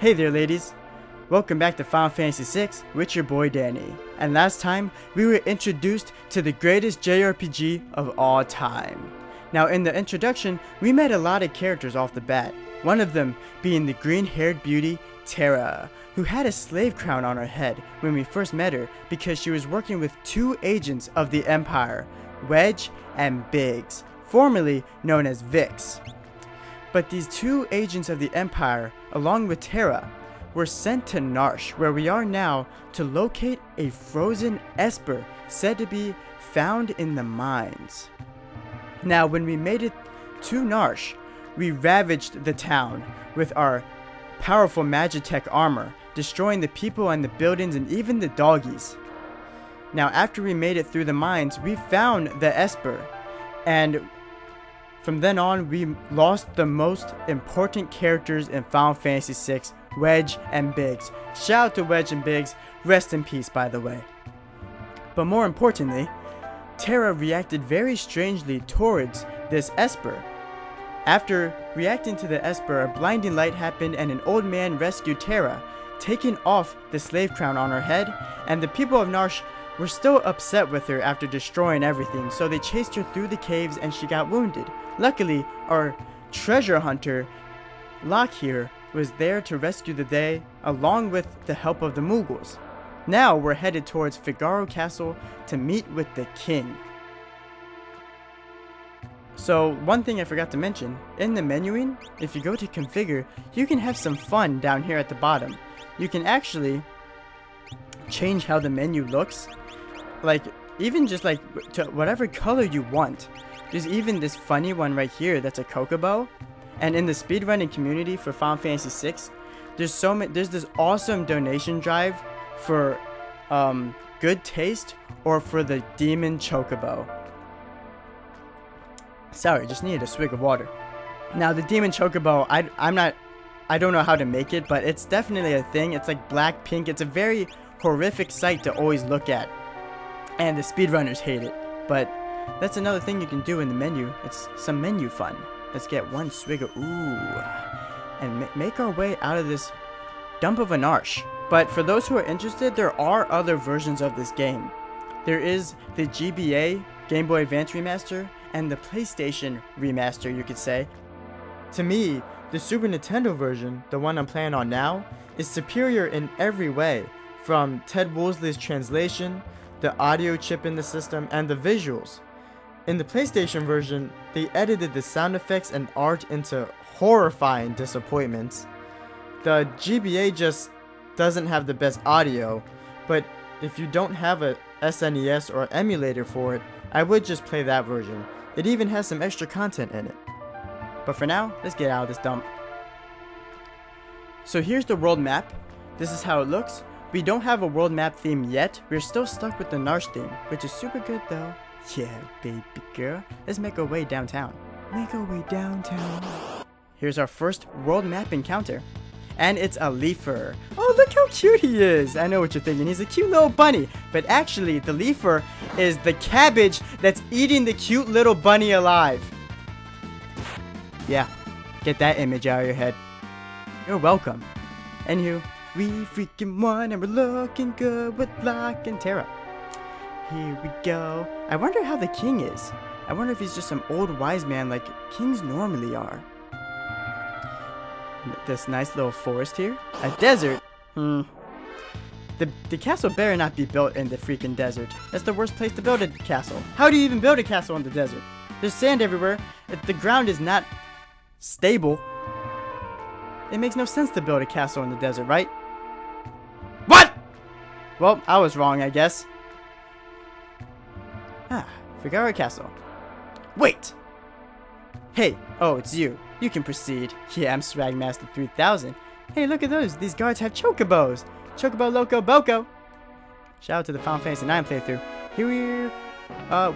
Hey there ladies, welcome back to Final Fantasy VI with your boy Danny, and last time we were introduced to the greatest JRPG of all time. Now in the introduction we met a lot of characters off the bat, one of them being the green-haired beauty Terra, who had a slave crown on her head when we first met her because she was working with two agents of the Empire, Wedge and Biggs, formerly known as Vix. But these two agents of the Empire, along with Terra, were sent to Narshe, where we are now, to locate a frozen Esper said to be found in the mines. Now when we made it to Narshe, we ravaged the town with our powerful Magitek Armor, destroying the people and the buildings and even the doggies. Now after we made it through the mines, we found the Esper, and from then on, we lost the most important characters in Final Fantasy VI, Wedge and Biggs. Shout out to Wedge and Biggs, rest in peace by the way. But more importantly, Terra reacted very strangely towards this Esper. After reacting to the Esper, a blinding light happened and an old man rescued Terra, taking off the slave crown on her head, and the people of Narshe were still upset with her after destroying everything, so they chased her through the caves and she got wounded. Luckily, our treasure hunter, Locke here, was there to rescue the day along with the help of the Moogles. Now we're headed towards Figaro Castle to meet with the king. So one thing I forgot to mention, in the menuing, if you go to configure, you can have some fun down here at the bottom. You can actually change how the menu looks. Like, even just like to whatever color you want. There's even this funny one right here that's a Chocobo. And in the speedrunning community for Final Fantasy VI, there's this awesome donation drive for good taste or for the demon Chocobo. Sorry, just needed a swig of water. Now the demon Chocobo, I don't know how to make it, but it's definitely a thing. It's like black, pink. It's a very horrific sight to always look at. And the speedrunners hate it, but that's another thing you can do in the menu. It's some menu fun. Let's get one swig of and make our way out of this dump of a Narshe. But for those who are interested, there are other versions of this game. There is the GBA, Game Boy Advance Remaster, and the PlayStation Remaster, you could say. To me, the Super Nintendo version, the one I'm playing on now, is superior in every way, from Ted Woolsey's translation, the audio chip in the system, and the visuals. In the PlayStation version, they edited the sound effects and art into horrifying disappointments. The GBA just doesn't have the best audio, but if you don't have a SNES or emulator for it, I would just play that version. It even has some extra content in it. But for now, let's get out of this dump. So here's the world map. This is how it looks. We don't have a world map theme yet. We're still stuck with the Narshe theme, which is super good though. Yeah, baby girl. Let's make our way downtown. Make our way downtown. Here's our first world map encounter. And it's a leafer. Oh, look how cute he is. I know what you're thinking. He's a cute little bunny. But actually, the leafer is the cabbage that's eating the cute little bunny alive. Yeah, get that image out of your head. You're welcome. Anywho. We freaking won and we're looking good with Locke and Terra. Here we go. I wonder how the king is. I wonder if he's just some old wise man like kings normally are. This nice little forest here. A desert? The castle better not be built in the freaking desert. That's the worst place to build a castle. How do you even build a castle in the desert? There's sand everywhere. The ground is not stable. It makes no sense to build a castle in the desert, right? What? Well, I was wrong, I guess. Ah, Figaro Castle. Wait! Hey, oh, it's you. You can proceed. Yeah, I'm Swagmaster 3000. Hey, look at those. These guards have Chocobos. Chocobo Loco Boco. Shout out to the Final Fantasy IX playthrough. Here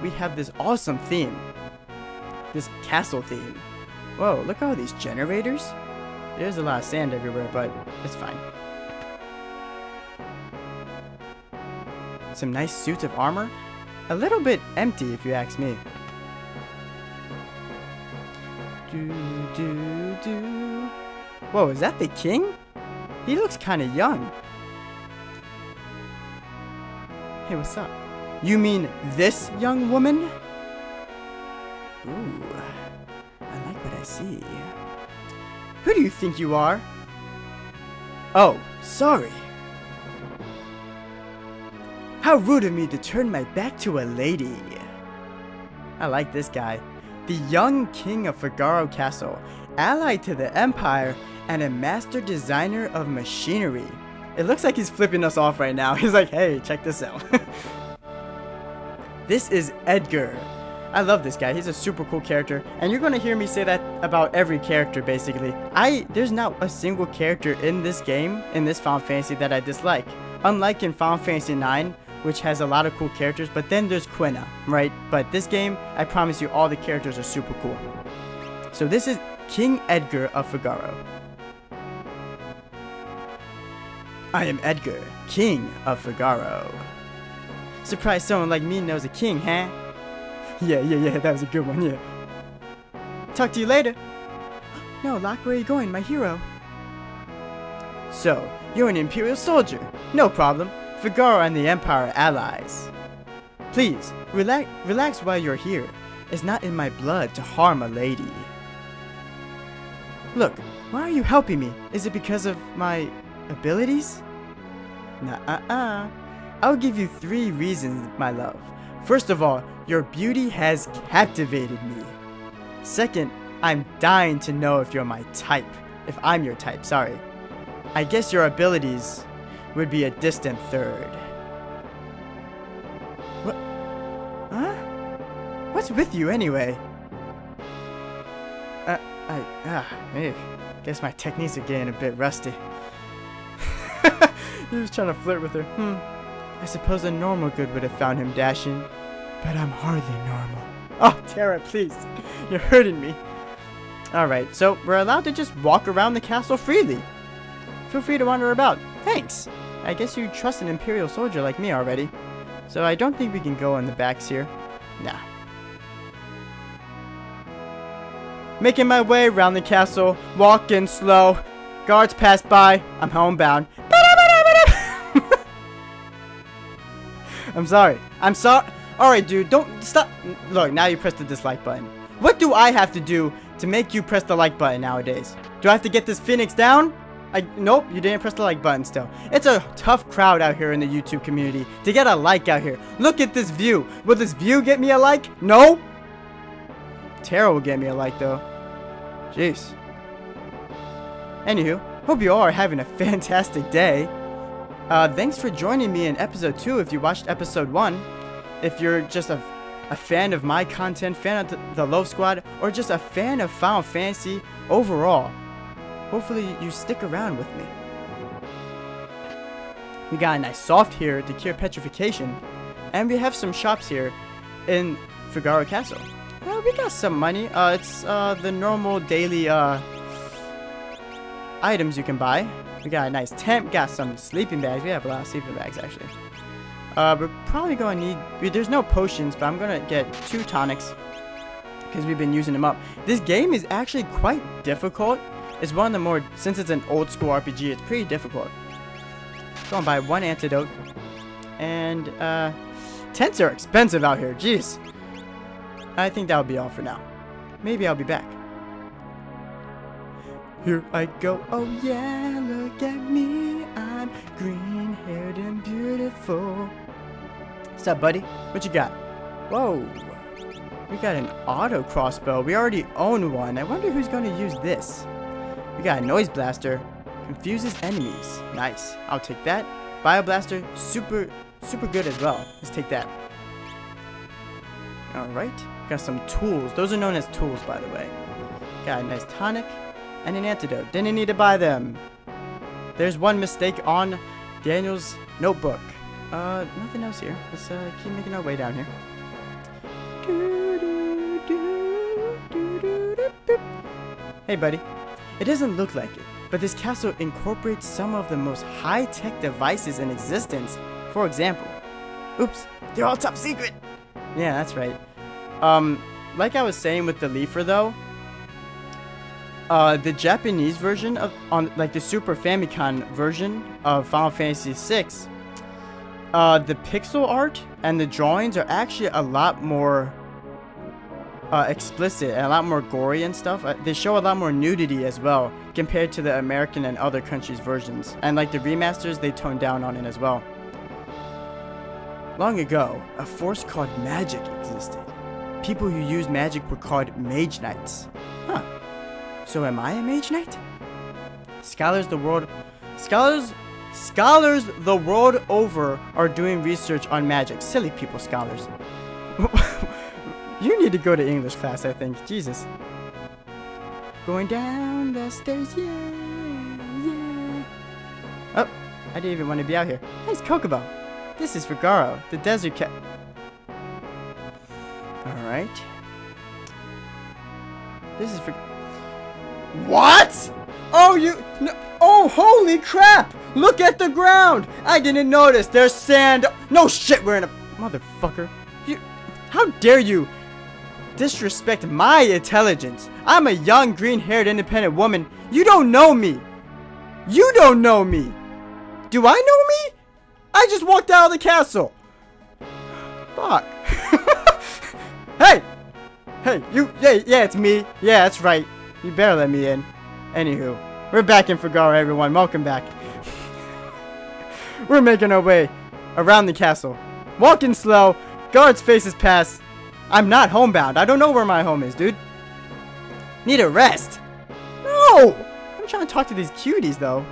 we have this awesome theme. This castle theme. Whoa, look at all these generators. There's a lot of sand everywhere, but it's fine. Some nice suits of armor. A little bit empty, if you ask me. Whoa, is that the king? He looks kind of young. Hey, what's up? You mean this young woman? Ooh, I like what I see. Who do you think you are? Oh, sorry. How rude of me to turn my back to a lady. I like this guy. The young king of Figaro Castle, allied to the Empire, and a master designer of machinery. It looks like he's flipping us off right now. He's like, hey, check this out. This is Edgar. I love this guy. He's a super cool character, and you're gonna hear me say that about every character basically. There's not a single character in this game, in this Final Fantasy, that I dislike. Unlike in Final Fantasy IX, which has a lot of cool characters, but then there's Quina, right? But this game, I promise you, all the characters are super cool. So this is King Edgar of Figaro. I am Edgar, King of Figaro. Surprised someone like me knows a king, huh? Yeah, that was a good one, yeah. Talk to you later. No, Locke, where are you going, my hero? So, you're an Imperial soldier. No problem. Figaro and the Empire are allies. Please, relax while you're here. It's not in my blood to harm a lady. Look, why are you helping me? Is it because of my abilities? Nah-uh-uh. I'll give you 3 reasons, my love. First of all, your beauty has captivated me. Second, I'm dying to know if you're my type. If I'm your type, sorry. I guess your abilities would be a distant third. What? Huh? What's with you anyway? Guess my techniques are getting a bit rusty. He was trying to flirt with her. I suppose a normal good would have found him dashing, but I'm hardly normal. Oh, Terra, please. You're hurting me. Alright, so we're allowed to just walk around the castle freely. Feel free to wander about. Thanks. I guess you trust an Imperial soldier like me already. So I don't think we can go in the backs here. Nah. Making my way around the castle, walking slow. Guards pass by. I'm homebound. I'm sorry. I'm sorry. Alright, dude, don't stop. Look, now you press the dislike button. What do I have to do to make you press the like button nowadays? Do I have to get this Phoenix down? Nope, you didn't press the like button still. It's a tough crowd out here in the YouTube community to get a like out here. Look at this view. Will this view get me a like? No. Terra will get me a like, though. Jeez. Anywho, hope you all are having a fantastic day. Thanks for joining me in episode 2 if you watched episode 1. If you're just a fan of my content, fan of the Loaf Squad, or just a fan of Final Fantasy overall, hopefully you stick around with me. We got a nice soft here to cure petrification, and we have some shops here in Figaro Castle. Well, we got some money. It's the normal daily items you can buy. We got a nice tent, got some sleeping bags. We have a lot of sleeping bags, actually. We're probably going to need... There's no potions, but I'm going to get 2 tonics because we've been using them up. This game is actually quite difficult. It's one of the more... Since it's an old school RPG, it's pretty difficult. Go and buy 1 antidote. And, tents are expensive out here. Jeez. I think that'll be all for now. Maybe I'll be back. Here I go, oh yeah, look at me, I'm green-haired and beautiful. What's up, buddy? What you got? Whoa, we got an auto crossbow. We already own one. I wonder who's going to use this. We got a noise blaster, confuses enemies. Nice, I'll take that. Bio blaster, super good as well. Let's take that. All right, got some tools. Those are known as tools, by the way. Got a nice tonic. And an antidote. Didn't need to buy them. There's one mistake on Daniel's notebook. Nothing else here. Let's keep making our way down here. Hey, buddy. It doesn't look like it, but this castle incorporates some of the most high-tech devices in existence. For example, oops, they're all top secret. Yeah, that's right. Like I was saying with the leafer, though. the Japanese version of, the Super Famicom version of Final Fantasy VI, the pixel art and the drawings are actually a lot more explicit and a lot more gory and stuff. They show a lot more nudity as well compared to the American and other countries' versions. And like the remasters, they toned down on it as well. Long ago, a force called magic existed. People who used magic were called mage knights. Huh. So am I a mage knight? Scholars the world over are doing research on magic. Silly people, scholars. You need to go to English class, I think. Jesus. Going down the stairs, yeah, yeah. Oh, I didn't even want to be out here. Nice Chocobo. This is Figaro, the desert cat. Alright. This is Figaro. What? Oh, you. No. Oh, holy crap! Look at the ground! I didn't notice. There's sand. No shit, we're in a. Motherfucker. You. How dare you disrespect my intelligence? I'm a young, green-haired, independent woman. You don't know me. You don't know me. Do I know me? I just walked out of the castle. Fuck. Hey. Hey, you. Yeah, yeah, it's me. Yeah, that's right. You better let me in. Anywho, we're back in Figaro, everyone. Welcome back. We're making our way around the castle. Walking slow. Guards' faces pass. I'm not homebound. I don't know where my home is, dude. Need a rest. No! I'm trying to talk to these cuties, though.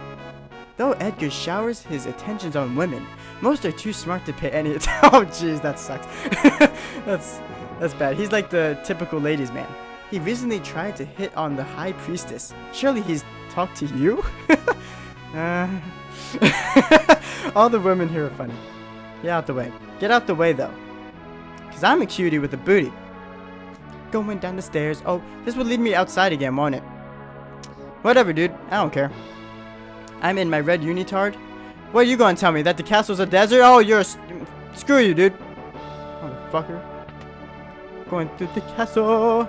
Though Edgar showers his attentions on women, most are too smart to pay any attention. Oh, jeez, that sucks. That's bad. He's like the typical ladies' man. He recently tried to hit on the high priestess. Surely he's talked to you? All the women here are funny. Get out the way. Get out the way, though. Because I'm a cutie with a booty. Going down the stairs. Oh, this would lead me outside again, won't it? Whatever, dude. I don't care. I'm in my red unitard. What are you going to tell me? That the castle's a desert? Oh, you're screw you, dude. Motherfucker. Going through the castle.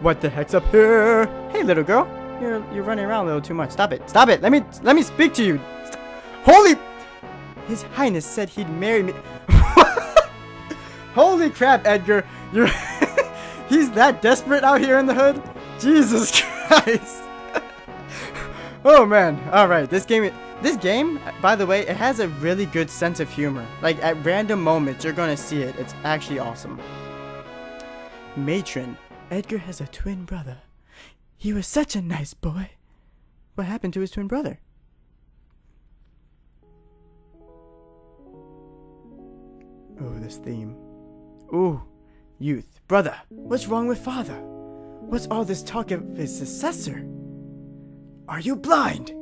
What the heck's up here? Hey, little girl. You're running around a little too much. Stop it. Stop it. Let me speak to you. Holy... His Highness said he'd marry me. Holy crap, Edgar! You're he's that desperate out here in the hood? Jesus Christ! Oh man! All right, this game, by the way, it has a really good sense of humor. Like at random moments, you're gonna see it. It's actually awesome. Matron, Edgar has a twin brother. He was such a nice boy. What happened to his twin brother? Oh, this theme. Ooh, youth. Brother, what's wrong with father? What's all this talk of his successor? Are you blind?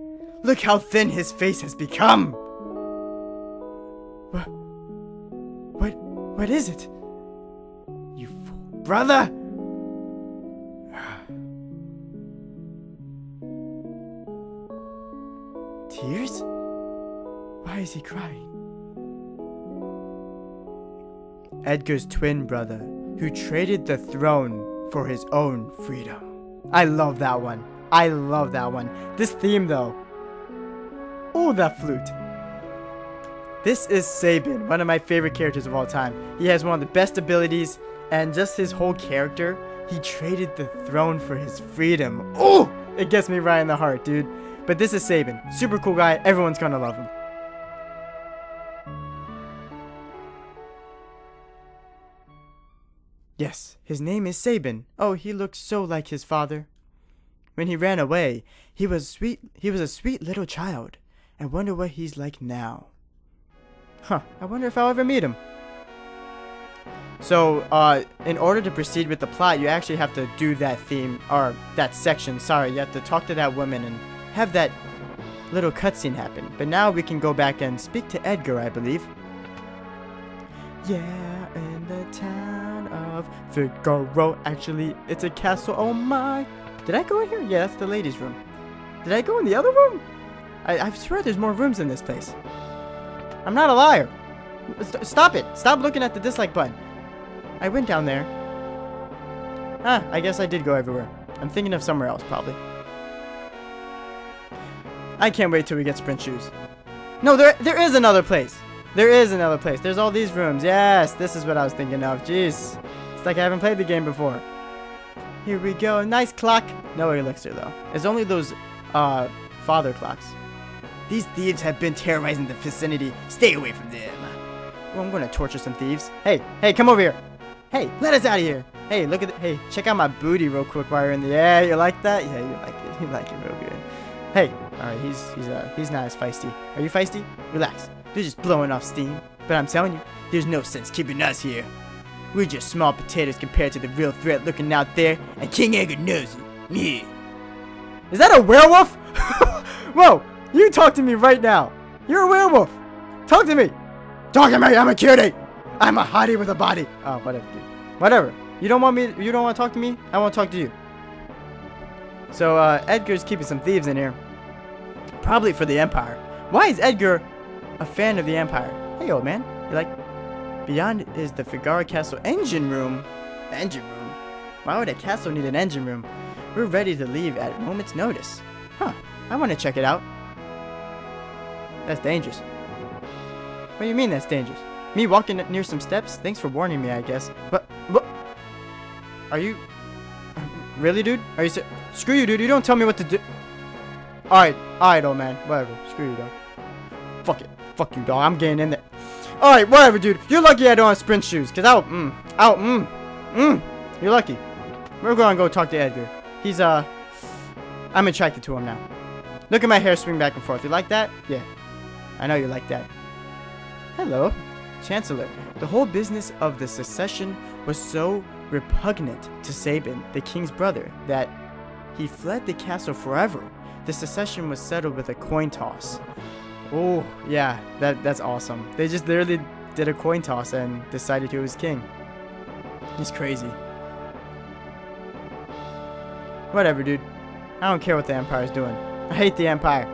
Look how thin his face has become! What is it? You fool. Brother! Tears? Why is he crying? Edgar's twin brother, who traded the throne for his own freedom. I love that one. I love that one. This theme, though. Ooh, that flute. This is Sabin, one of my favorite characters of all time. He has one of the best abilities, and just his whole character, he traded the throne for his freedom. Ooh! It gets me right in the heart, dude. But this is Sabin. Super cool guy. Everyone's gonna love him. Yes, his name is Sabin. Oh, he looks so like his father. When he ran away, he was a sweet little child. I wonder what he's like now. Huh, I wonder if I'll ever meet him. So, in order to proceed with the plot, you actually have to do that theme, or that section, sorry. You have to talk to that woman and have that little cutscene happen. But now we can go back and speak to Edgar, I believe. Yeah, in the town of Figaro. Actually, it's a castle. Oh my. Did I go in here? Yeah, that's the ladies' room. Did I go in the other room? I swear there's more rooms in this place. I'm not a liar. Stop it. Stop looking at the dislike button. I went down there. Ah, I guess I did go everywhere. I'm thinking of somewhere else, probably. I can't wait till we get sprint shoes. No, there is another place. There is another place. There's all these rooms. Yes, this is what I was thinking of. Jeez. It's like I haven't played the game before. Here we go. Nice clock. No elixir, though. It's only those father clocks. These thieves have been terrorizing the vicinity. Stay away from them. Oh, I'm going to torture some thieves. Hey, hey, come over here. Hey, let us out of here. Hey, look at it. Hey, check out my booty real quick while you're in the air. You like that? Yeah, you like it. You like it real good. Hey, all right, he's not as feisty. Are you feisty? Relax. They're just blowing off steam. But I'm telling you, there's no sense keeping us here. We're just small potatoes compared to the real threat looking out there, and King Edgar knows it. Yeah. Is that a werewolf? Whoa, you talk to me right now. You're a werewolf. Talk to me. Talk to me. I'm a cutie. I'm a hottie with a body. Oh, whatever, dude. Whatever. You don't want to talk to me? I want to talk to you. So, Edgar's keeping some thieves in here. Probably for the Empire. Why is Edgar a fan of the Empire? Hey, old man. You like... Beyond is the Figaro Castle engine room. The engine room? Why would a castle need an engine room? We're ready to leave at a moment's notice. Huh. I want to check it out. That's dangerous. What do you mean that's dangerous? Me walking near some steps? Thanks for warning me, I guess. But... Are you... Really, dude? Are you so... Screw you, dude. You don't tell me what to do. Alright, old man. Whatever. Screw you, dog. Fuck it. Fuck you, dog. I'm getting in there. Alright, whatever, dude. You're lucky I don't have sprint shoes. Because I'll... You're lucky. We're going to go talk to Edgar. He's, I'm attracted to him now. Look at my hair swing back and forth. You like that? Yeah. I know you like that. Hello. Chancellor. The whole business of the secession was so... repugnant to Sabin, the king's brother, that he fled the castle forever. The secession was settled with a coin toss. Oh, yeah, that's awesome. They just literally did a coin toss and decided who was king. He's crazy. Whatever, dude. I don't care what the Empire's doing. I hate the Empire.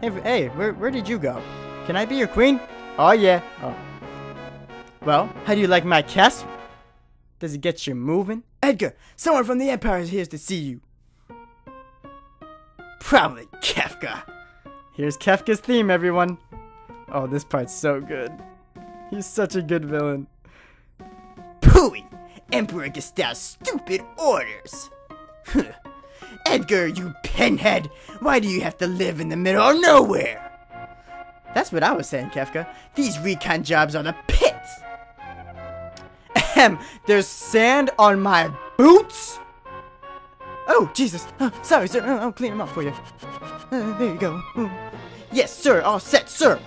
Hey, where did you go? Can I be your queen? Oh, yeah. Oh. Well, how do you like my castle? Does it get you moving? Edgar, someone from the Empire is here to see you. Probably Kefka. Here's Kefka's theme, everyone. Oh, this part's so good. He's such a good villain. Pooey! Emperor Gustav's stupid orders! Edgar, you pinhead! Why do you have to live in the middle of nowhere? That's what I was saying, Kefka. These recon jobs are the pits! There's sand on my boots? Oh, Jesus. Oh, sorry, sir. I'll clean them up for you. There you go. Ooh. Yes, sir. All set, sir.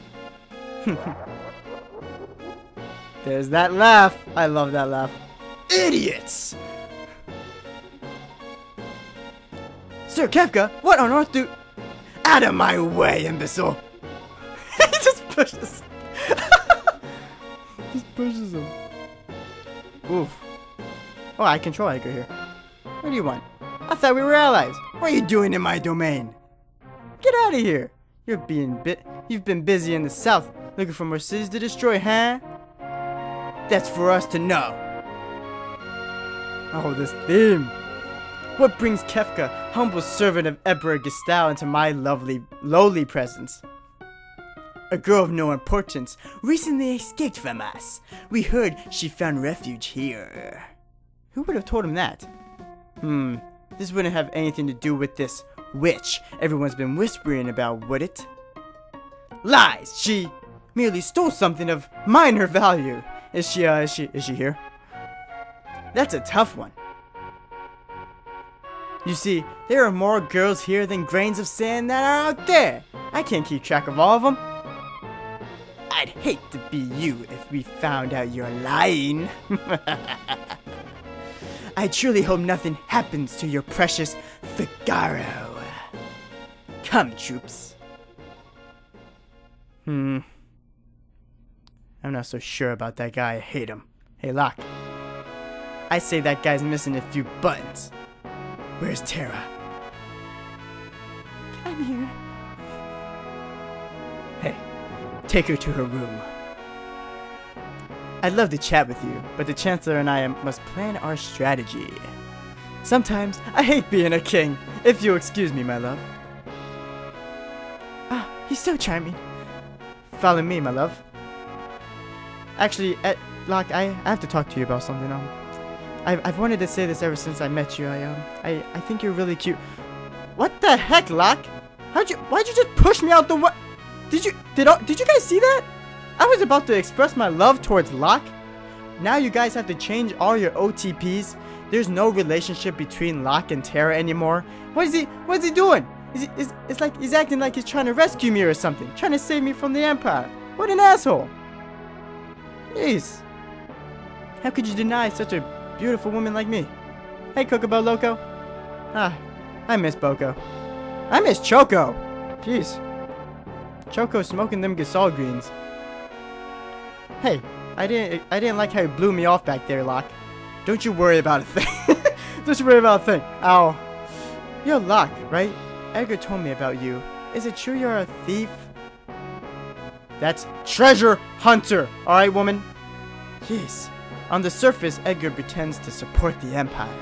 There's that laugh. I love that laugh. Idiots! Sir Kefka, what on earth do... Out of my way, imbecile. He just pushes him. Just pushes him. Oof. Oh, I control Edgar here. What do you want? I thought we were allies. What are you doing in my domain? Get out of here. You've been busy in the south, looking for more cities to destroy, huh? That's for us to know. Oh, this theme. What brings Kefka, humble servant of Emperor Gustav, into my lowly presence? A girl of no importance recently escaped from us. We heard she found refuge here. Who would have told him that? This wouldn't have anything to do with this witch everyone's been whispering about, would it? Lies! She merely stole something of minor value. Is she here? That's a tough one. You see, there are more girls here than grains of sand that are out there. I can't keep track of all of them. I'd hate to be you if we found out you're lying. I truly hope nothing happens to your precious Figaro. Come, troops. I'm not so sure about that guy. I hate him. Hey, Locke. I say that guy's missing a few buttons. Where's Terra? I'm here. Take her to her room. I'd love to chat with you, but the Chancellor and I must plan our strategy. Sometimes I hate being a king, if you'll excuse me, my love. Ah, he's so charming. Follow me, my love. Actually, Locke, I have to talk to you about something. I've wanted to say this ever since I met you. I think you're really cute. What the heck, Locke? Why'd you just push me out the way? Did you guys see that? I was about to express my love towards Locke. Now you guys have to change all your OTPs. There's no relationship between Locke and Terra anymore. What is he doing? It's like he's acting like he's trying to rescue me or something. Trying to save me from the Empire. What an asshole. Jeez. How could you deny such a beautiful woman like me? Hey, Chocobo Loco. Ah, I miss Boko. I miss Choco. Jeez. Choco's smoking them Gasol greens. Hey, I didn't like how you blew me off back there, Locke. Don't you worry about a thing. Don't you worry about a thing. Ow. You're Locke, right? Edgar told me about you. Is it true you're a thief? That's treasure hunter. All right, woman? Jeez. On the surface, Edgar pretends to support the Empire.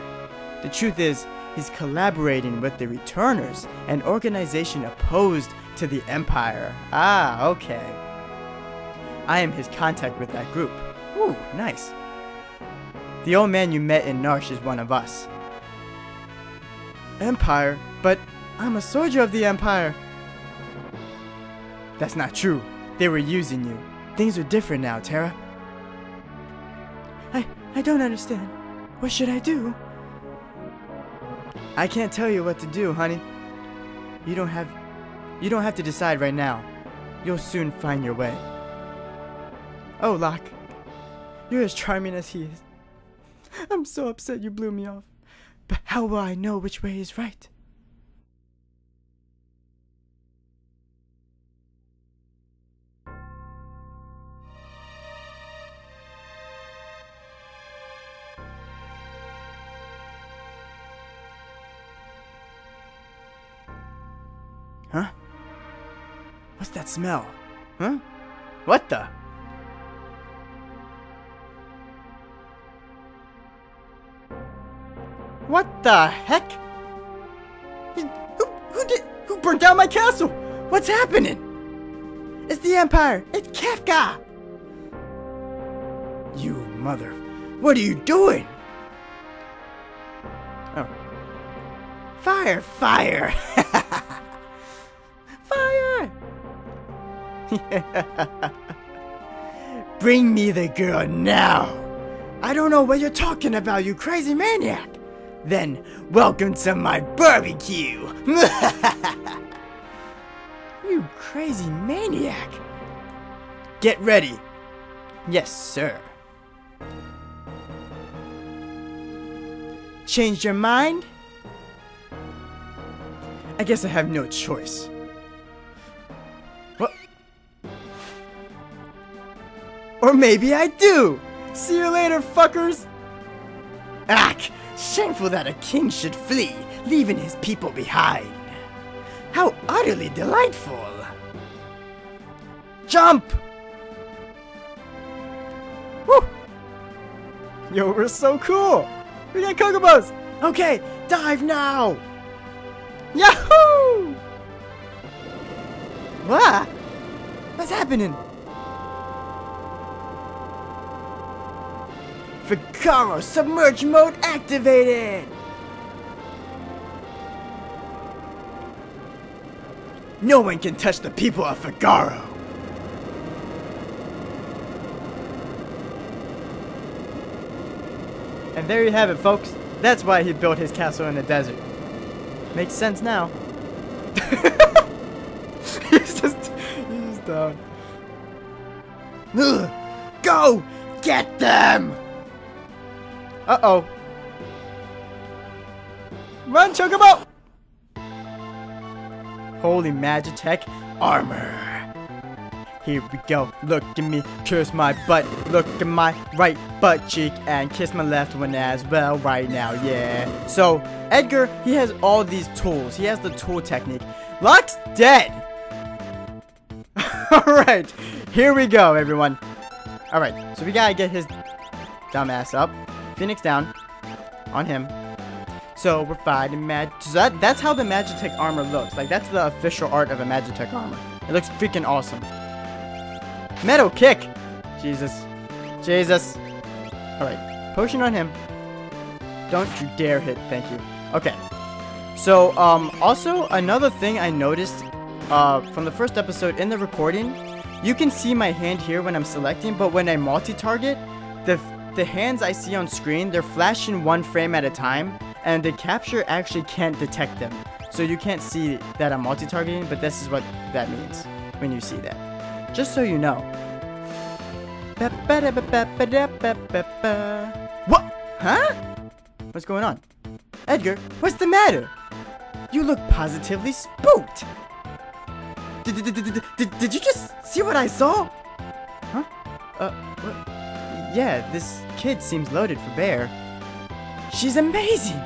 The truth is, he's collaborating with the Returners, an organization opposed to the Empire. Ah, okay. I am his contact with that group. Ooh, nice. The old man you met in Narshe is one of us. Empire? But I'm a soldier of the Empire. That's not true. They were using you. Things are different now, Terra. I don't understand. What should I do? I can't tell you what to do, honey. You don't have to decide right now. You'll soon find your way. Oh, Locke. You're as charming as he is. I'm so upset you blew me off. But how will I know which way is right? Huh? What's that smell? Huh? What the? What the heck? Who burnt down my castle? What's happening? It's the Empire. It's Kefka. You mother. What are you doing? Oh. Fire, fire. Fire. Bring me the girl now. I don't know what you're talking about, you crazy maniac. Then, welcome to my barbecue! You crazy maniac! Get ready! Yes, sir. Changed your mind? I guess I have no choice. What? Or maybe I do! See you later, fuckers! Ack! Shameful that a king should flee, leaving his people behind. How utterly delightful! Jump! Woo! Yo, we're so cool! We got Chocobos! Okay, dive now! Yahoo! What? What's happening? Figaro submerge mode activated! No one can touch the people of Figaro! And there you have it, folks. That's why he built his castle in the desert. Makes sense now. He's down. Go! Get them! Uh-oh. Run, Chocobo! Holy Magitek Armor. Here we go. Look at me. Curse my butt. Look at my right butt cheek. And kiss my left one as well right now. Yeah. So, Edgar, he has all these tools. He has the tool technique. Locke's dead. Alright. Here we go, everyone. Alright. So, we gotta get his dumbass up. Phoenix down on him. So we're fighting that's how the Magitek Armor looks. Like, that's the official art of a Magitek Armor. It looks freaking awesome. Metal kick! Jesus. Jesus. Alright. Potion on him. Don't you dare hit. Thank you. Okay. So, also, another thing I noticed, from the first episode in the recording, you can see my hand here when I'm selecting, but when I multi-target, the hands I see on screen, they're flashing one frame at a time, and the capture actually can't detect them. So you can't see that I'm multi-targeting, but this is what that means when you see that. Just so you know. What? Huh? What's going on? Edgar, what's the matter? You look positively spooked. Did you just see what I saw? Huh? What? Yeah, this kid seems loaded for bear. She's amazing!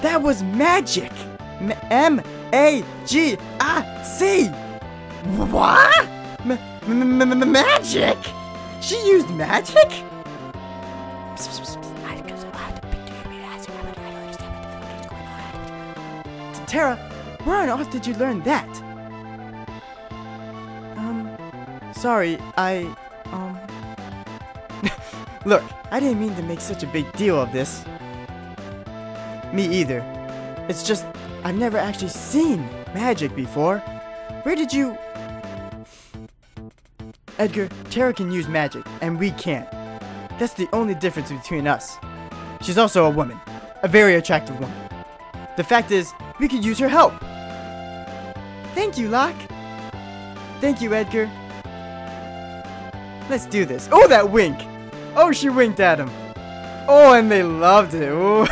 That was magic! M-A-G-I-C! What? Magic? She used magic? Terra, where on earth did you learn that? Sorry, Look, I didn't mean to make such a big deal of this. Me either. It's just, I've never actually seen magic before. Where did you... Edgar, Terra can use magic, and we can't. That's the only difference between us. She's also a woman. A very attractive woman. The fact is, we could use her help. Thank you, Locke. Thank you, Edgar. Let's do this. Oh, that wink! Oh, she winked at him. Oh, and they loved it. Ooh.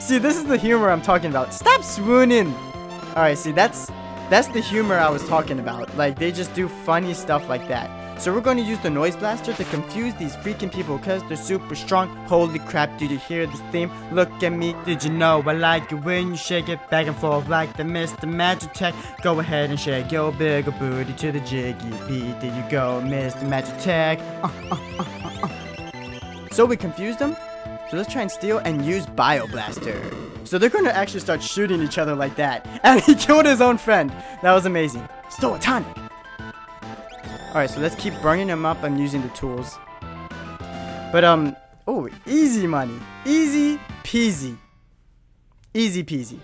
See, this is the humor I'm talking about. Stop swooning. All right, see, that's the humor I was talking about. Like, they just do funny stuff like that. So we're going to use the Noise Blaster to confuse these freaking people because they're super strong. Holy crap, did you hear this theme? Look at me. Did you know I like it when you shake it back and forth like the Mr. Magitek? Go ahead and shake your bigger booty to the jiggy beat. There you go, Mr. Magitek. So we confused them, so let's try and steal and use Bio Blaster. So they're going to actually start shooting each other like that. And he killed his own friend. That was amazing. Stole a tonic. Alright, so let's keep burning them up. I'm using the tools. But, oh, easy money. Easy peasy. Easy peasy.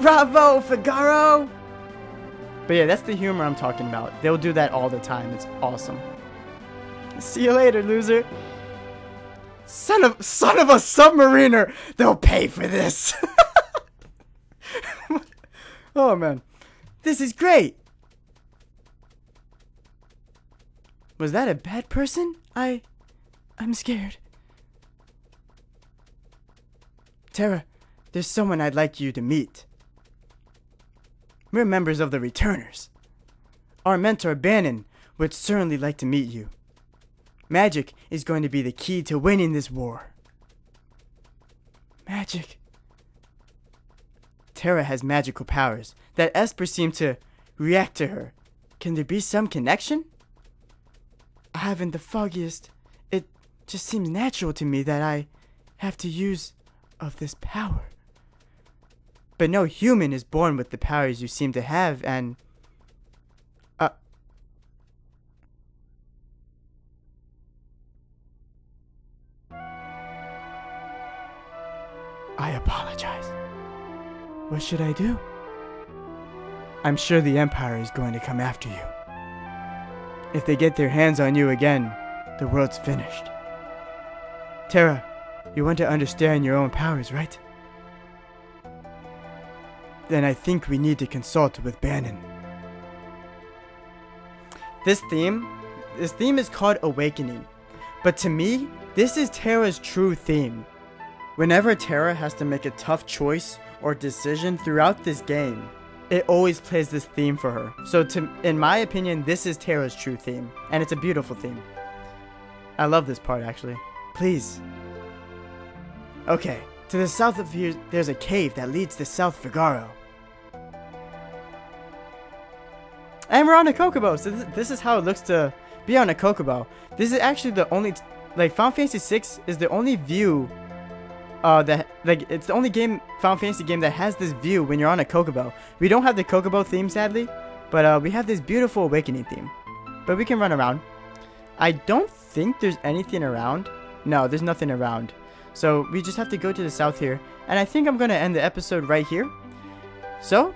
Bravo, Figaro! But yeah, that's the humor I'm talking about. They'll do that all the time. It's awesome. See you later, loser. Son of a submariner. They'll pay for this. Oh man, this is great. Was that a bad person? I'm scared. Terra, there's someone I'd like you to meet. We're members of the Returners. Our mentor Bannon would certainly like to meet you. Magic is going to be the key to winning this war. Magic. Terra has magical powers that Esper seemed to react to her. Can there be some connection? I haven't the foggiest. It just seems natural to me that I have to use of this power. But no human is born with the powers you seem to have and... I apologize. What should I do? I'm sure the Empire is going to come after you. If they get their hands on you again, the world's finished. Terra, you want to understand your own powers, right? Then I think we need to consult with Bannon. This theme is called Awakening. But to me, this is Terra's true theme. Whenever Terra has to make a tough choice or decision throughout this game, it always plays this theme for her. So in my opinion, this is Terra's true theme, and it's a beautiful theme. I love this part, actually. Please. Okay, to the south of here, there's a cave that leads to South Figaro. And we're on a Chocobo, so this is how it looks to be on a Chocobo. This is actually the only, like, Final Fantasy VI is the only view it's the only game, Final Fantasy game, that has this view when you're on a Chocobo. We don't have the Chocobo theme, sadly, but we have this beautiful Awakening theme. But we can run around. I don't think there's anything around. No, there's nothing around. So we just have to go to the south here. And I think I'm going to end the episode right here. So,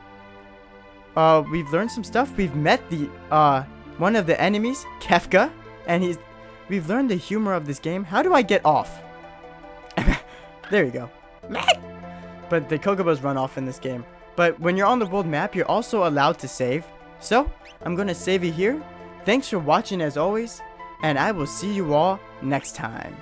we've learned some stuff. We've met the one of the enemies, Kefka, and we've learned the humor of this game. How do I get off? There you go. But the Chocobos run off in this game. But when you're on the world map, you're also allowed to save. So, I'm going to save it here. Thanks for watching as always, and I will see you all next time.